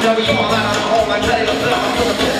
Now we all out on the home like that.